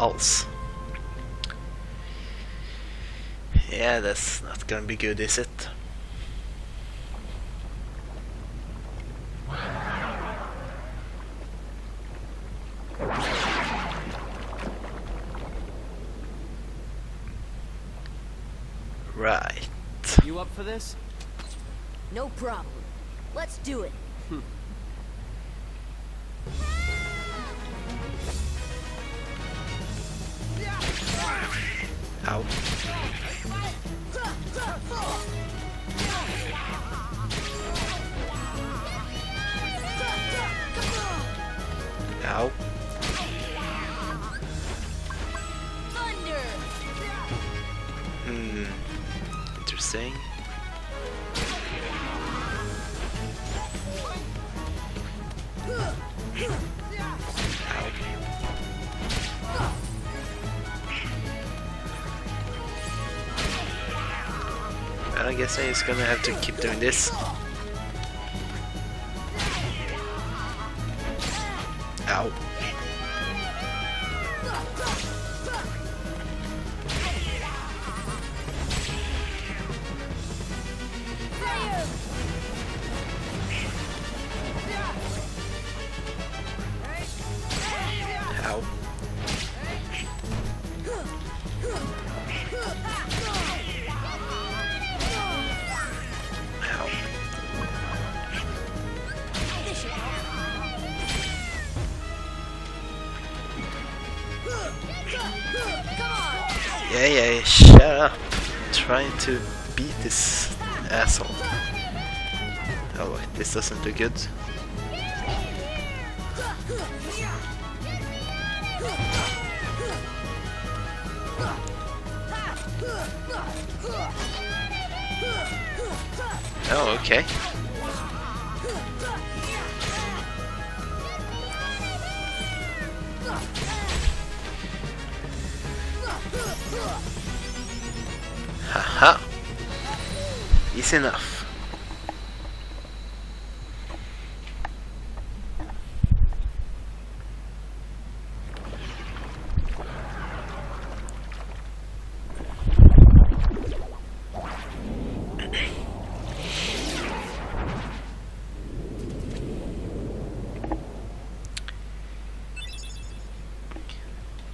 pals. Yeah, that's not gonna be good, is it? Right. You up for this? No problem. Let's do it. Ow. Ow. Thunder. Interesting. I guess I'm just gonna have to keep doing this. Ow. Yeah, shut up. I'm trying to beat this asshole. Oh wait, this doesn't look good. Oh, okay. Haha, easy enough.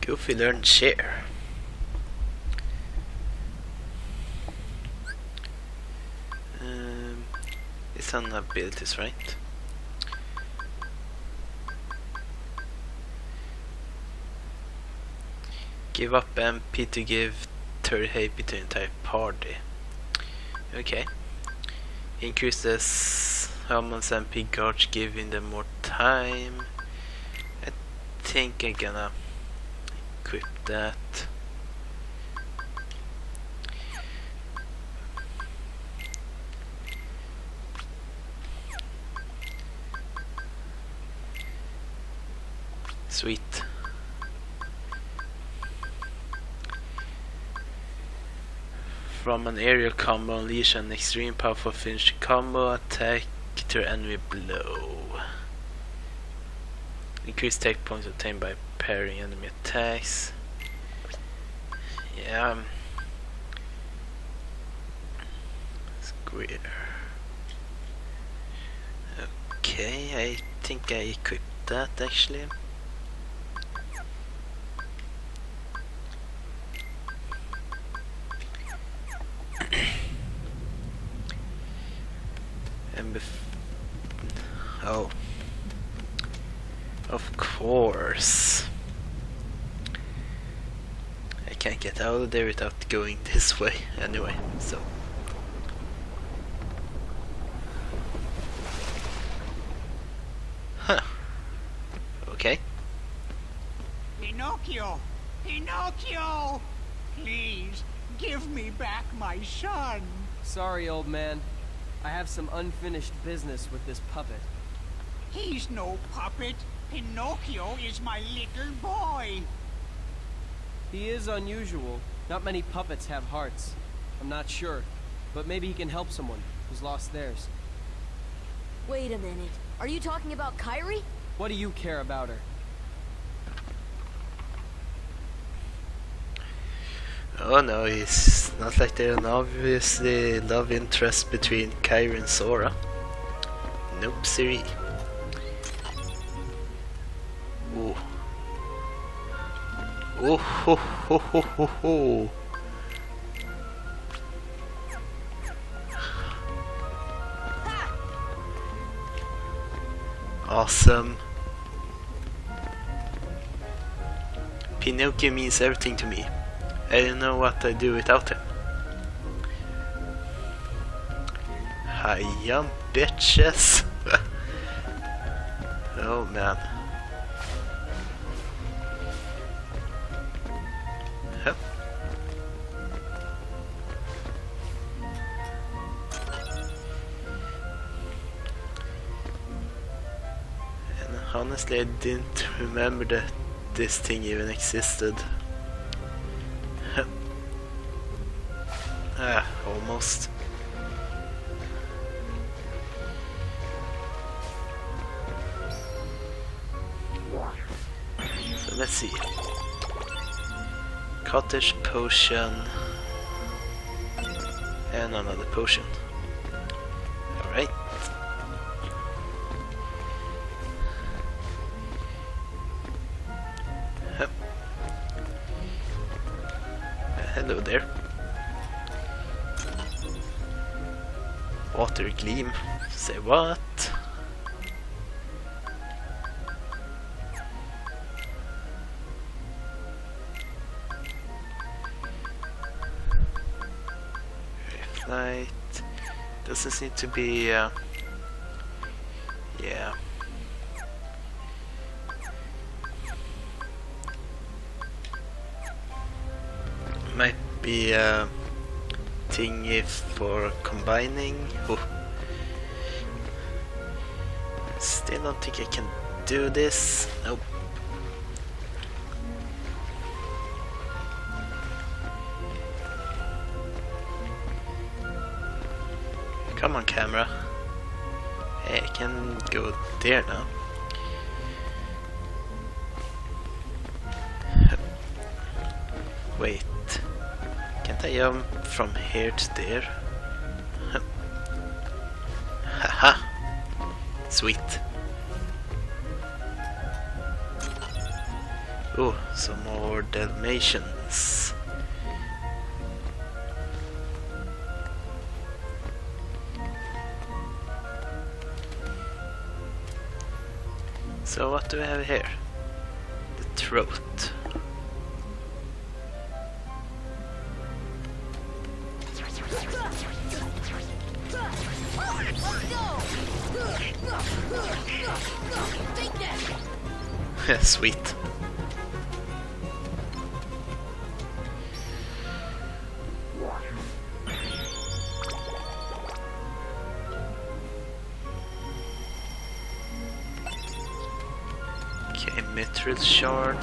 Goofy learned share. It's on abilities, right? Give up MP to give 30 HP to entire party. Okay. Increase the Helmets MP guards, giving them more time. I think I'm gonna equip that. Sweet. From an aerial combo, unleash an extreme powerful finish combo attack to enemy blow. Increase tech points obtained by parrying enemy attacks. Yeah. Square. Okay, I think I equipped that actually. Oh, of course. I can't get out of there without going this way anyway, so. Huh. Okay. Pinocchio! Pinocchio! Please, give me back my son! Sorry, old man. I have some unfinished business with this puppet. He's no puppet. Pinocchio is my little boy. He is unusual. Not many puppets have hearts. I'm not sure, but maybe he can help someone who's lost theirs. Wait a minute. Are you talking about Kairi? What do you care about her? Oh no, it's not like there's an obviously love interest between Kyrie and Sora. Nope, siri. Ooh. Oh ho ho ho ho ho. Awesome. Pinocchio means everything to me. I don't know what I'd do without him. Hiya, bitches. Oh man. Yep. And honestly, I didn't remember that this thing even existed. Ah, almost. So let's see. Cottage potion and another potion. Alright. Hello there. Water gleam. Say what? Reflight. Doesn't seem to be. Yeah. Might be a thingy for combining. Oh. Still don't think I can do this. Nope. Come on, camera. Hey, I can go there now. Wait. Can't I jump from here to there? Haha! Sweet! Oh, some more Dalmatians. So what do we have here? The throat. Sweet. Okay, Mithril Shard.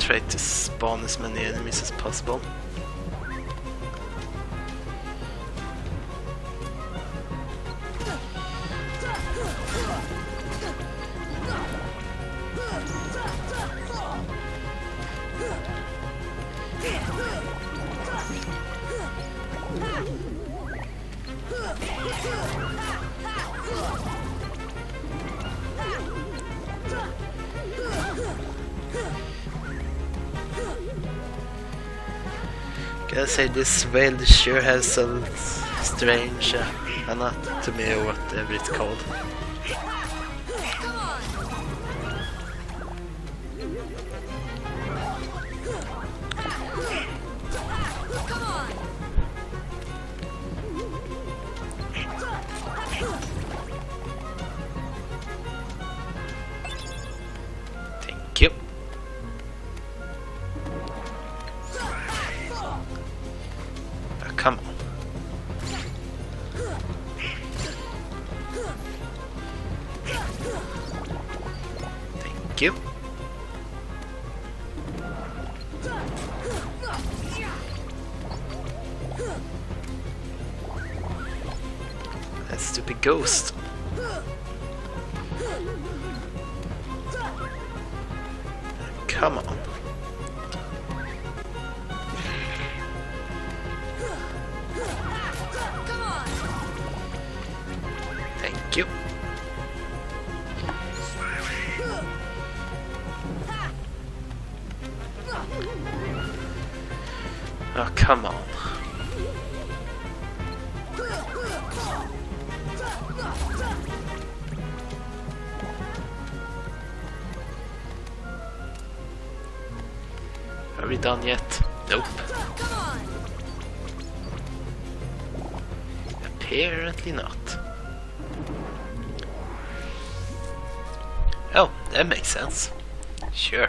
Try to spawn as many enemies as possible. I'll say this whale sure has some strange anatomy or whatever it's called. Ghost. Come on. Thank you. Oh, come on. Are we done yet? Nope. Apparently not. Oh, that makes sense. Sure.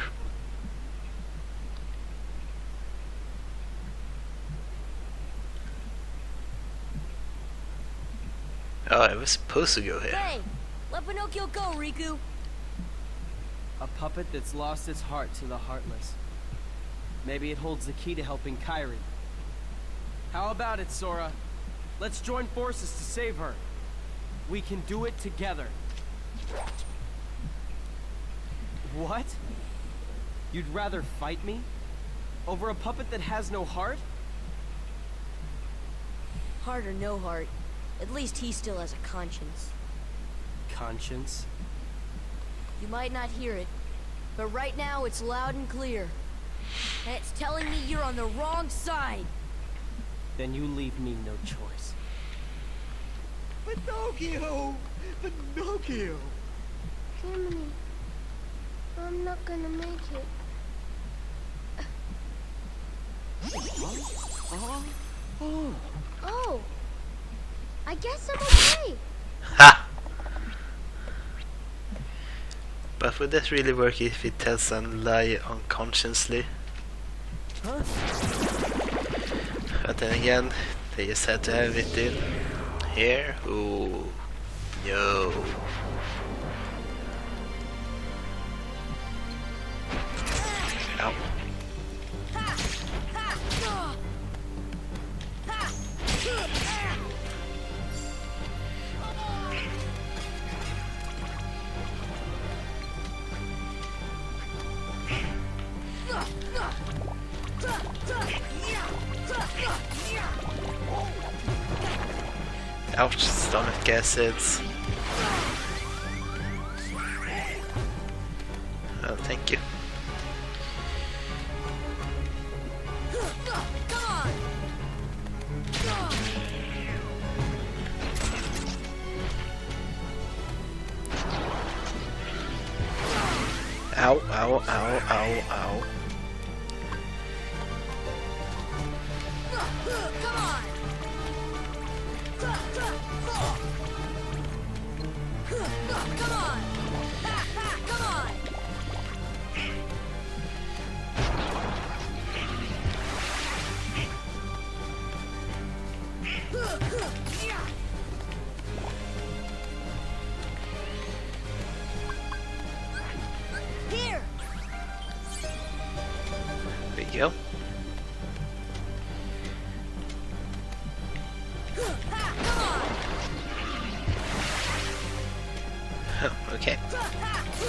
Oh, I was supposed to go here. Hey, let Pinocchio go, Riku. A puppet that's lost its heart to the heartless. Maybe it holds the key to helping Kairi. How about it, Sora? Let's join forces to save her. We can do it together. What? You'd rather fight me? Over a puppet that has no heart? Heart or no heart, at least he still has a conscience. Conscience? You might not hear it, but right now it's loud and clear. And it's telling me you're on the wrong side. Then you leave me no choice. Pinocchio! Pinocchio! Jiminy, I'm not gonna make it. Oh! I guess I'm okay! Ha! But would that really work if it tells a lie unconsciously? Huh? But then again, they just had to have it in here. Ooh, no. Ow. Ouch, stomach acids. Oh, thank you. Ow, ow, ow, ow, ow. Yep. Okay.